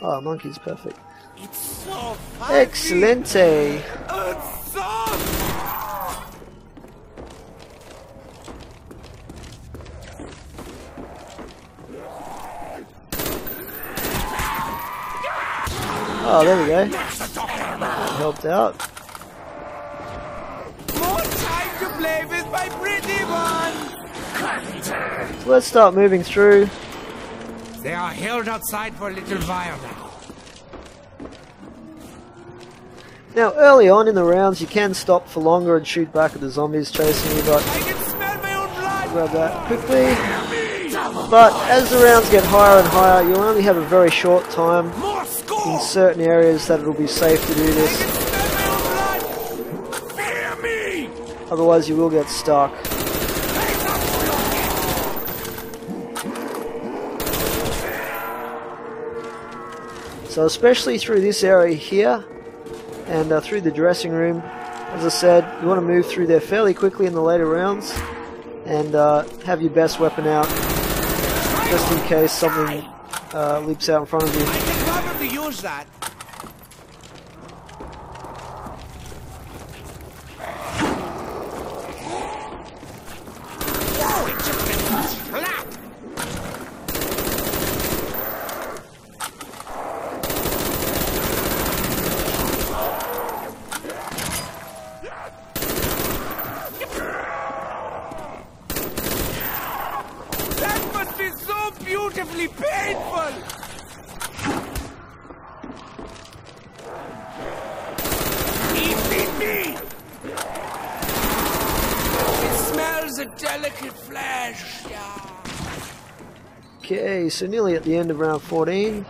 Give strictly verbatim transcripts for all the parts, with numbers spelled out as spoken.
Oh, monkey's perfect. It's so funny. Excelente! It's so... Oh, there we go. That helped out. More time to play with my pretty one! So let's start moving through. They are held outside for a little while now. Now, early on in the rounds, you can stop for longer and shoot back at the zombies chasing you, but I can smell my own blood. Grab that quickly. But as the rounds get higher and higher, you'll only have a very short time in certain areas that it'll be safe to do this. Otherwise, you will get stuck. So, especially through this area here. And uh, through the dressing room, as I said, you want to move through there fairly quickly in the later rounds and uh, have your best weapon out just in case something uh, leaps out in front of you. I can probably use that. Okay, so nearly at the end of round fourteen.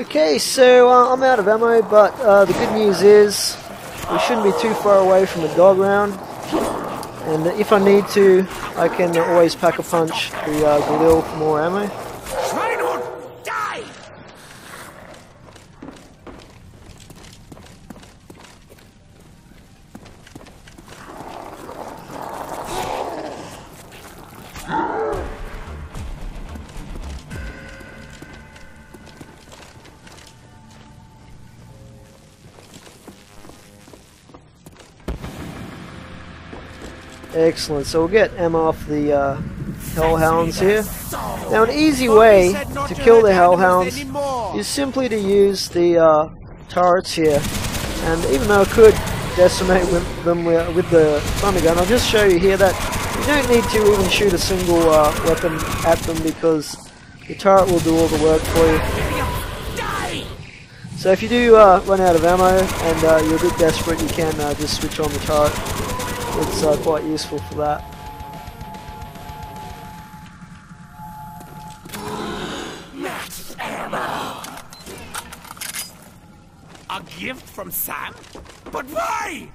Okay, so uh, I'm out of ammo, but uh, the good news is we shouldn't be too far away from the dog round, and if I need to, I can always pack a punch the uh, Galil for more ammo. Excellent, so we'll get ammo off the uh, Hell Hounds here. Now, an easy way to kill the Hell Hounds is simply to use the uh, turrets here. And even though I could decimate with them with the Thunder gun, I'll just show you here that you don't need to even shoot a single uh, weapon at them because the turret will do all the work for you. So if you do uh, run out of ammo and uh, you're a bit desperate, you can uh, just switch on the turret. It's uh, quite useful for that. Max ammo. A gift from Sam? But why?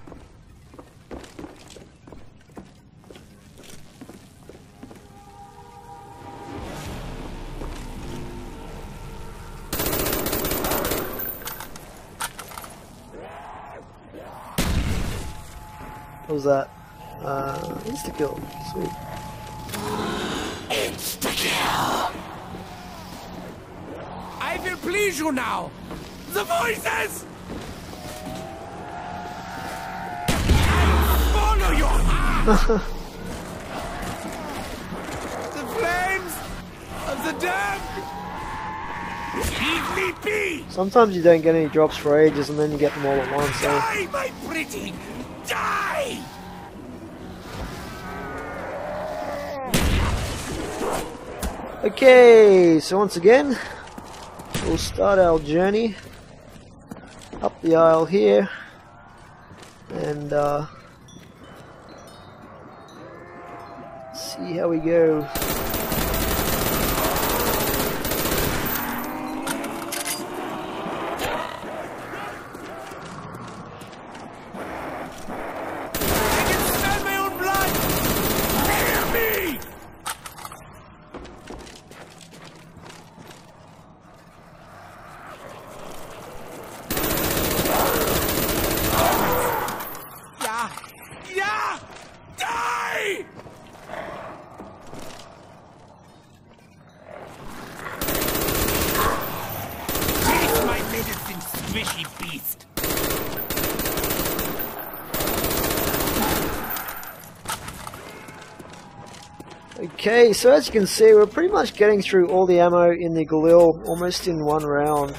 What was that? Uh, insta-kill. Sweet. Insta-kill! I will please you now! The voices! I follow your heart! The flames of the damned! Leave me be! Sometimes you don't get any drops for ages and then you get them all at once. So. Die, my pretty! Die! Okay, so once again, we'll start our journey up the aisle here, and uh, see how we go. swishy beast. Okay, so as you can see, we're pretty much getting through all the ammo in the Galil almost in one round.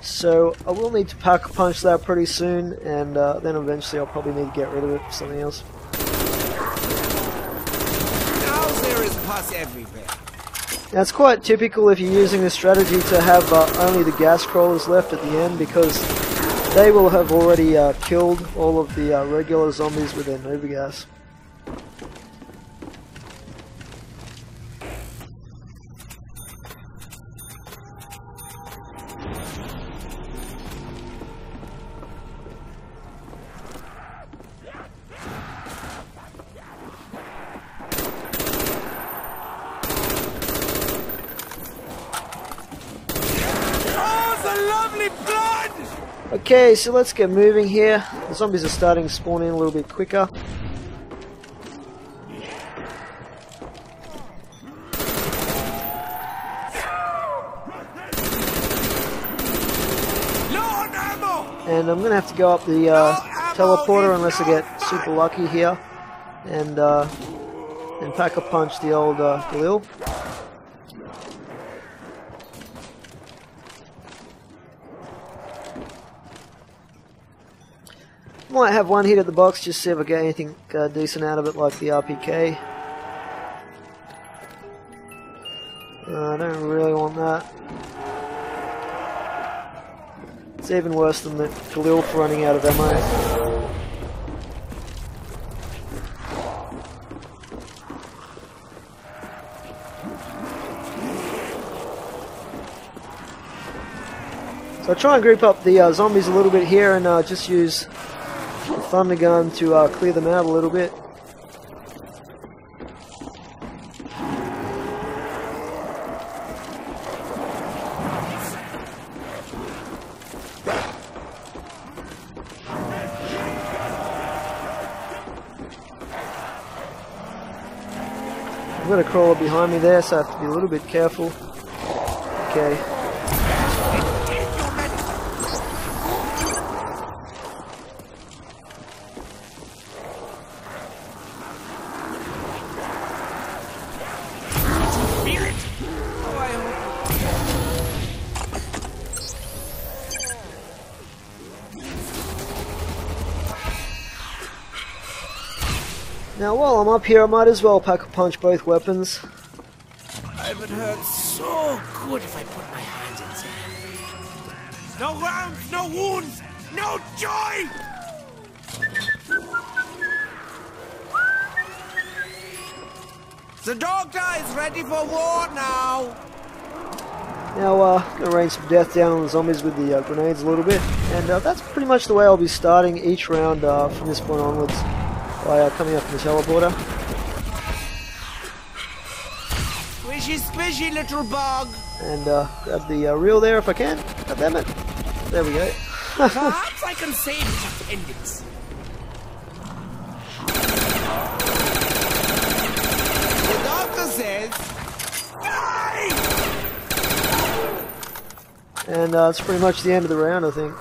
So I will need to pack a punch that pretty soon, and uh, then eventually I'll probably need to get rid of it for something else. Now there is pus everywhere. That's quite typical if you're using a strategy to have uh, only the gas crawlers left at the end, because they will have already uh, killed all of the uh, regular zombies with their Nova Gas. Okay, so let's get moving here. The zombies are starting to spawn in a little bit quicker. And I'm going to have to go up the uh, teleporter unless I get super lucky here. And, uh, and pack a punch the old uh, Galil. Might have one hit at the box, just see if I get anything uh, decent out of it, like the R P K. Uh, I don't really want that. It's even worse than the Galil for running out of ammo. So I try and group up the uh, zombies a little bit here, and uh, just use the Thunder gun to uh, clear them out a little bit. I've got a crawler behind me there, so I have to be a little bit careful. Okay. Now while I'm up here, I might as well pack a punch both weapons. I would hurt so good if I put my hands inside. No rounds, no wounds, no joy! The doctor is ready for war now! Now, uh, gonna rain some death down on the zombies with the uh, grenades a little bit. And uh, that's pretty much the way I'll be starting each round uh, from this point onwards. By uh, coming up to the teleporter. Squishy, squishy little bug. And uh, grab the uh, reel there if I can. God damn it! There we go. Perhaps I can save its appendix. The doctor says, "Die!" And uh, that's pretty much the end of the round, I think.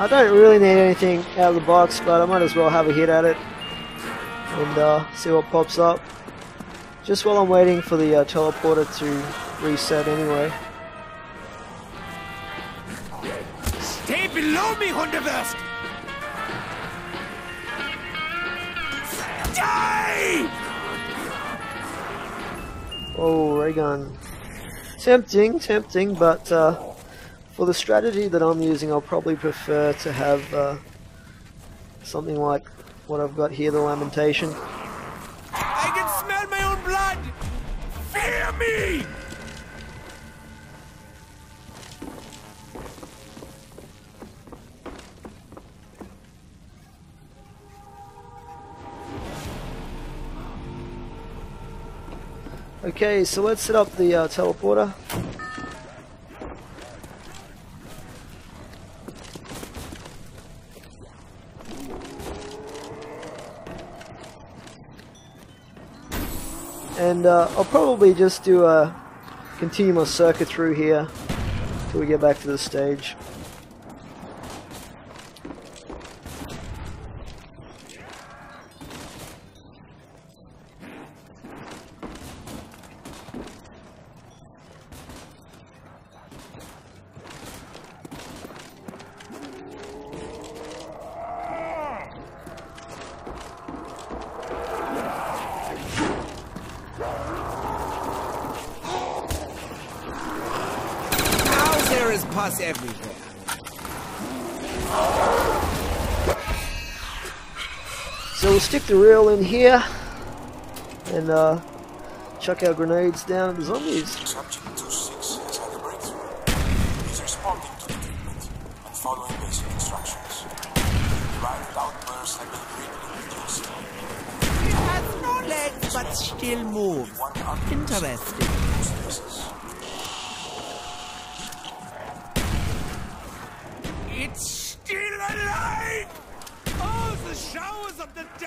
I don't really need anything out of the box, but I might as well have a hit at it and uh, see what pops up. Just while I'm waiting for the uh, teleporter to reset anyway. Stay below me, Hunderwurst! Die! Oh, Raygun. Tempting, tempting, but uh, for the strategy that I'm using, I'll probably prefer to have uh, something like what I've got here, the Lamentation. I can smell my own blood! Fear me! Okay, so let's set up the uh, teleporter. And uh, I'll probably just do a continuous circuit through here till we get back to the stage. So we'll stick the rail in here and uh, chuck our grenades down at the zombies. Subject two six has had a breakthrough. He's responding to the treatment and following basic instructions. The violent outbursts have been greatly reduced. He has no legs but still moves. Interesting. It's still alive! Oh, the showers of the